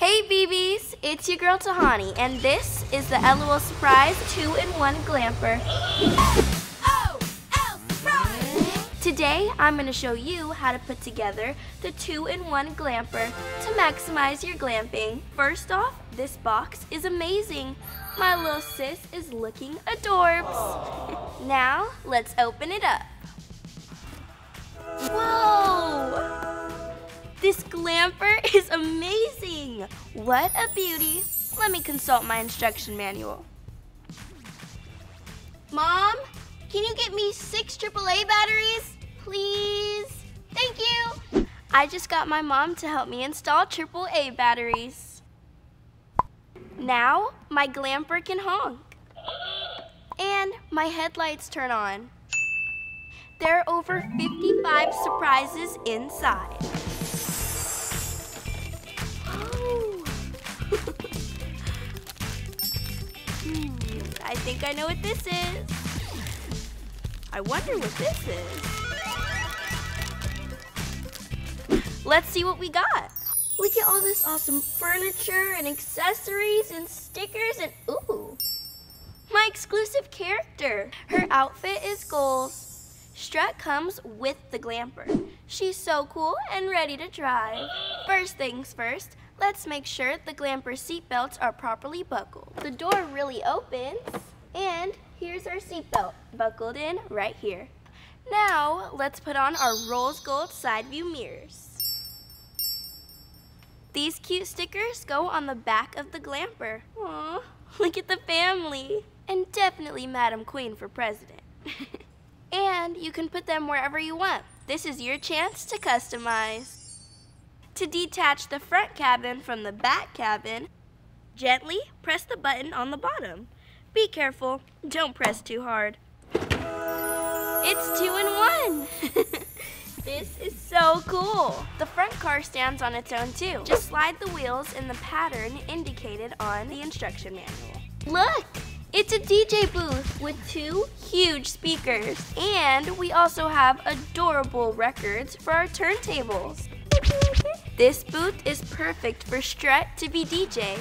Hey BBs, it's your girl Tahani, and this is the LOL Surprise 2-in-1 Glamper. LOL Surprise! Today, I'm going to show you how to put together the 2-in-1 Glamper to maximize your glamping. First off, this box is amazing. My little sis is looking adorbs. Now, let's open it up. Whoa! This Glamper is amazing! What a beauty! Let me consult my instruction manual. Mom, can you get me 6 AAA batteries, please? Thank you! I just got my mom to help me install AAA batteries. Now, my Glamper can honk. And my headlights turn on. There are over 55 surprises inside. I think I know what this is. I wonder what this is. Let's see what we got. Look at all this awesome furniture and accessories and stickers and ooh, my exclusive character. Her outfit is gold. Strut comes with the Glamper. She's so cool and ready to drive. First things first, let's make sure the Glamper seatbelts are properly buckled. The door really opens, and here's our seatbelt buckled in right here. Now, let's put on our rose gold side view mirrors. These cute stickers go on the back of the Glamper. Aw, look at the family. And definitely Madam Queen for president. And you can put them wherever you want. This is your chance to customize. To detach the front cabin from the back cabin, gently press the button on the bottom. Be careful, don't press too hard. It's 2-in-1! This is so cool! The front car stands on its own too. Just slide the wheels in the pattern indicated on the instruction manual. Look! It's a DJ booth with 2 huge speakers. And we also have adorable records for our turntables. This booth is perfect for Strut to be DJ.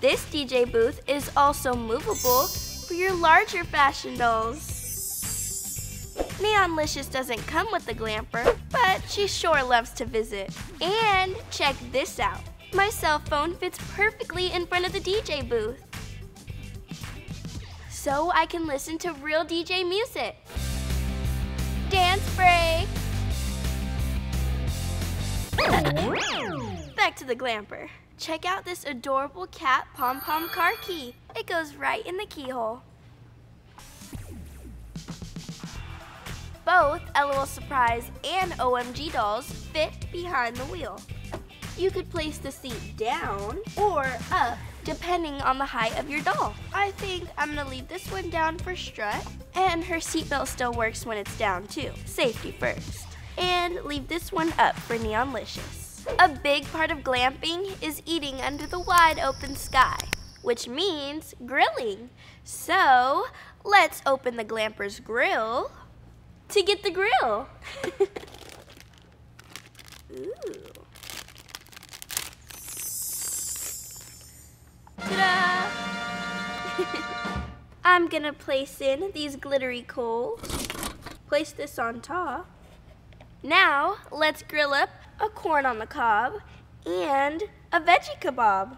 This DJ booth is also movable for your larger fashion dolls. Neonlicious doesn't come with the Glamper, but she sure loves to visit. And check this out. My cell phone fits perfectly in front of the DJ booth. So I can listen to real DJ music. Dance break! Back to the Glamper. Check out this adorable cat pom-pom car key. It goes right in the keyhole. Both LOL Surprise and OMG dolls fit behind the wheel. You could place the seat down or up, depending on the height of your doll. I think I'm gonna leave this one down for Strut, and her seatbelt still works when it's down too. Safety first. And leave this one up for Neonlicious. A big part of glamping is eating under the wide open sky, which means grilling. So let's open the Glamper's grill to get the grill. Ooh. Ta-da! I'm gonna place in these glittery coals. Place this on top. Now, let's grill up a corn on the cob and a veggie kebab.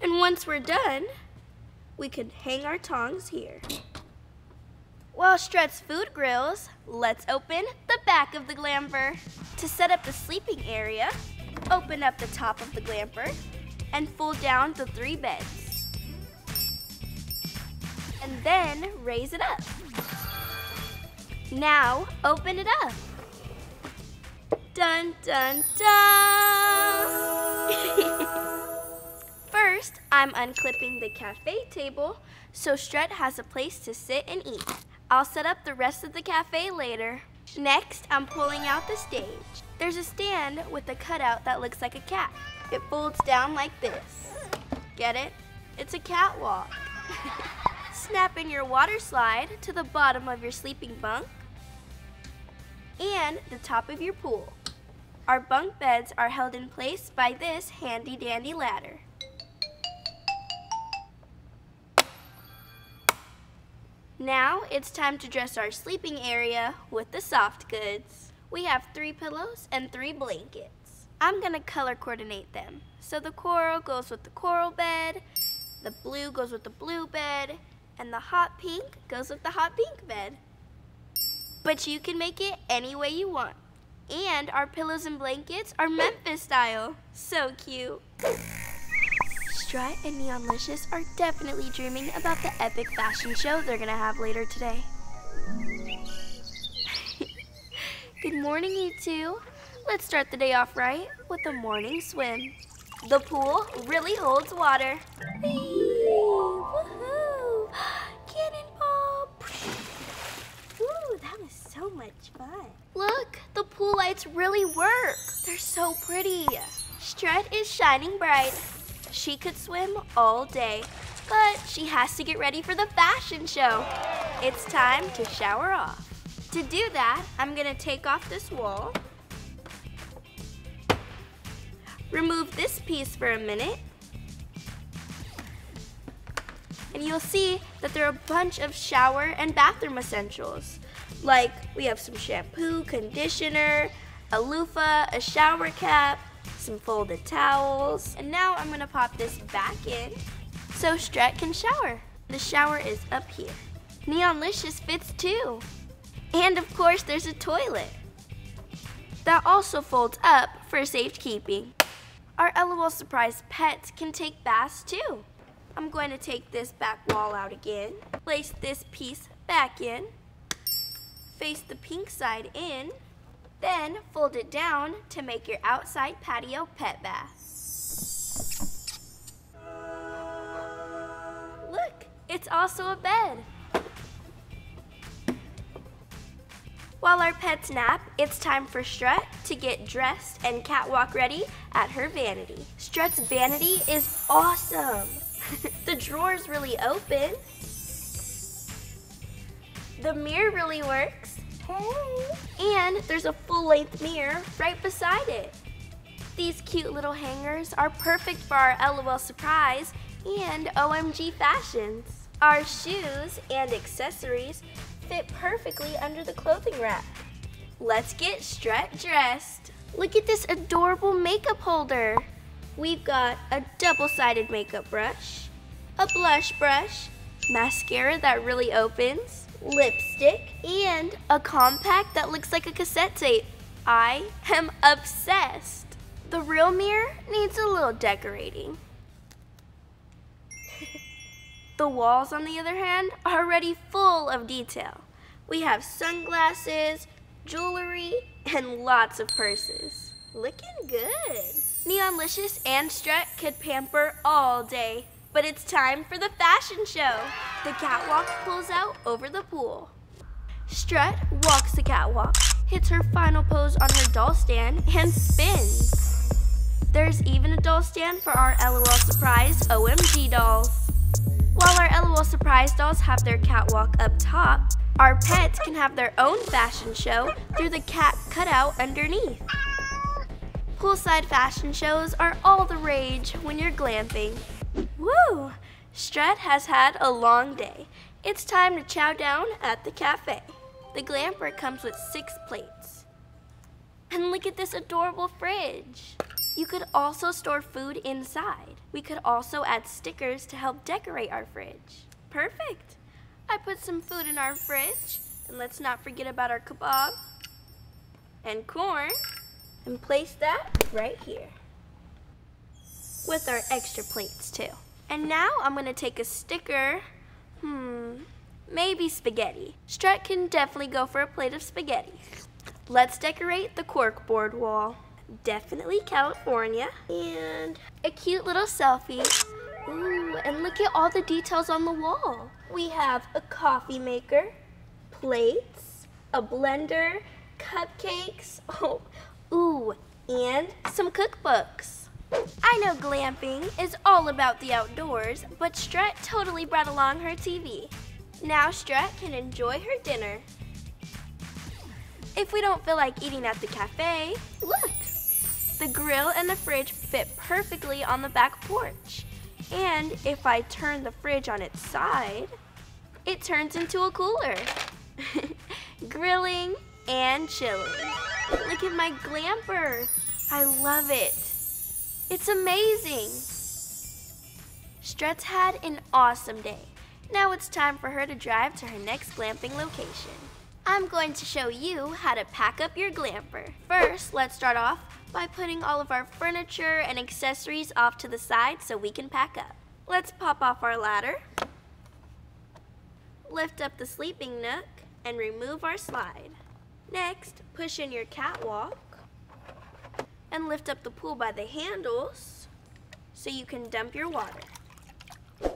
And once we're done, we can hang our tongs here. While Strut's food grills, let's open the back of the Glamper. To set up the sleeping area, open up the top of the Glamper and fold down the 3 beds. And then raise it up. Now, open it up. Dun, dun, dun! First, I'm unclipping the cafe table so Strut has a place to sit and eat. I'll set up the rest of the cafe later. Next, I'm pulling out the stage. There's a stand with a cutout that looks like a cat. It folds down like this. Get it? It's a catwalk. Snap in your water slide to the bottom of your sleeping bunk and the top of your pool. Our bunk beds are held in place by this handy-dandy ladder. Now it's time to dress our sleeping area with the soft goods. We have 3 pillows and 3 blankets. I'm gonna color coordinate them. So the coral goes with the coral bed, the blue goes with the blue bed, and the hot pink goes with the hot pink bed. But you can make it any way you want. And our pillows and blankets are Memphis style. So cute. Strut and Neonlicious are definitely dreaming about the epic fashion show they're gonna have later today. Good morning, you two. Let's start the day off right with a morning swim. The pool really holds water. Woohoo! Cannonball! Ooh, that was so much fun. Look, the pool lights really work. They're so pretty. Strut is shining bright. She could swim all day, but she has to get ready for the fashion show. It's time to shower off. To do that, I'm gonna take off this wool, remove this piece for a minute, and you'll see that there are a bunch of shower and bathroom essentials. Like, we have some shampoo, conditioner, a loofah, a shower cap, some folded towels. And now I'm gonna pop this back in so Strut can shower. The shower is up here. Neonlicious fits too. And of course there's a toilet that also folds up for safekeeping. Our LOL Surprise pets can take baths too. I'm going to take this back wall out again, place this piece back in, face the pink side in, then fold it down to make your outside patio pet bath. Look, it's also a bed. While our pets nap, it's time for Strut to get dressed and catwalk ready at her vanity. Strut's vanity is awesome. The drawer's really open. The mirror really works. And there's a full-length mirror right beside it. These cute little hangers are perfect for our LOL Surprise and OMG fashions. Our shoes and accessories fit perfectly under the clothing rack. Let's get Strut dressed. Look at this adorable makeup holder. We've got a double-sided makeup brush, a blush brush, mascara that really opens, lipstick, and a compact that looks like a cassette tape. I am obsessed. The real mirror needs a little decorating. The walls, on the other hand, are already full of detail. We have sunglasses, jewelry, and lots of purses. Looking good. Neonlicious and Strut could pamper all day. But it's time for the fashion show. The catwalk pulls out over the pool. Strut walks the catwalk, hits her final pose on her doll stand, and spins. There's even a doll stand for our LOL Surprise OMG dolls. While our LOL Surprise dolls have their catwalk up top, our pets can have their own fashion show through the cat cutout underneath. Poolside fashion shows are all the rage when you're glamping. Woo! Strut has had a long day. It's time to chow down at the cafe. The Glamper comes with 6 plates. And look at this adorable fridge. You could also store food inside. We could also add stickers to help decorate our fridge. Perfect! I put some food in our fridge. And let's not forget about our kebab and corn. And place that right here, with our extra plates too. And now I'm gonna take a sticker, maybe spaghetti. Strut can definitely go for a plate of spaghetti. Let's decorate the corkboard wall. Definitely California. And a cute little selfie. Ooh, and look at all the details on the wall. We have a coffee maker, plates, a blender, cupcakes, ooh, and some cookbooks. I know glamping is all about the outdoors, but Strut totally brought along her TV. Now Strut can enjoy her dinner. If we don't feel like eating at the cafe, look, The grill and the fridge fit perfectly on the back porch. And if I turn the fridge on its side, it turns into a cooler. Grilling and chilling. Look at my Glamper. I love it. It's amazing. Strut's had an awesome day. Now it's time for her to drive to her next glamping location. I'm going to show you how to pack up your Glamper. First, let's start off by putting all of our furniture and accessories off to the side so we can pack up. Let's pop off our ladder, lift up the sleeping nook, and remove our slide. Next, push in your catwalk and lift up the pool by the handles so you can dump your water.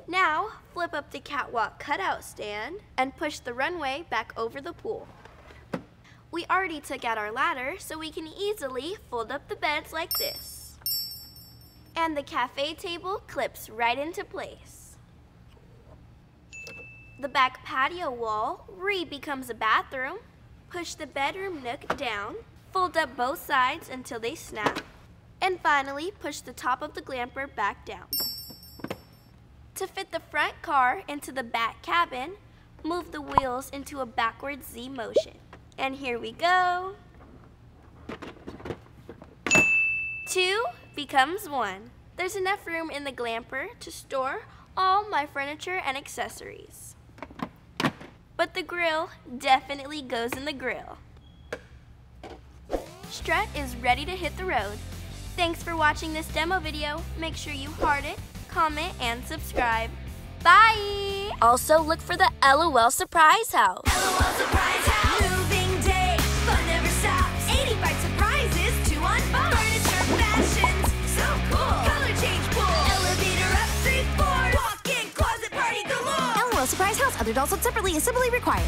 Now, flip up the catwalk cutout stand and push the runway back over the pool. We already took out our ladder, so we can easily fold up the beds like this. And the cafe table clips right into place. The back patio wall becomes a bathroom. Push the bedroom nook down, fold up both sides until they snap, and finally push the top of the Glamper back down. To fit the front car into the back cabin, move the wheels into a backwards Z motion. And here we go. 2 becomes 1. There's enough room in the Glamper to store all my furniture and accessories. But the grill definitely goes in the grill. Strut is ready to hit the road. Thanks for watching this demo video. Make sure you heart it, comment, and subscribe. Bye! Also look for the LOL Surprise house. LOL Surprise house. Surprise house, other dolls sold separately is simply required.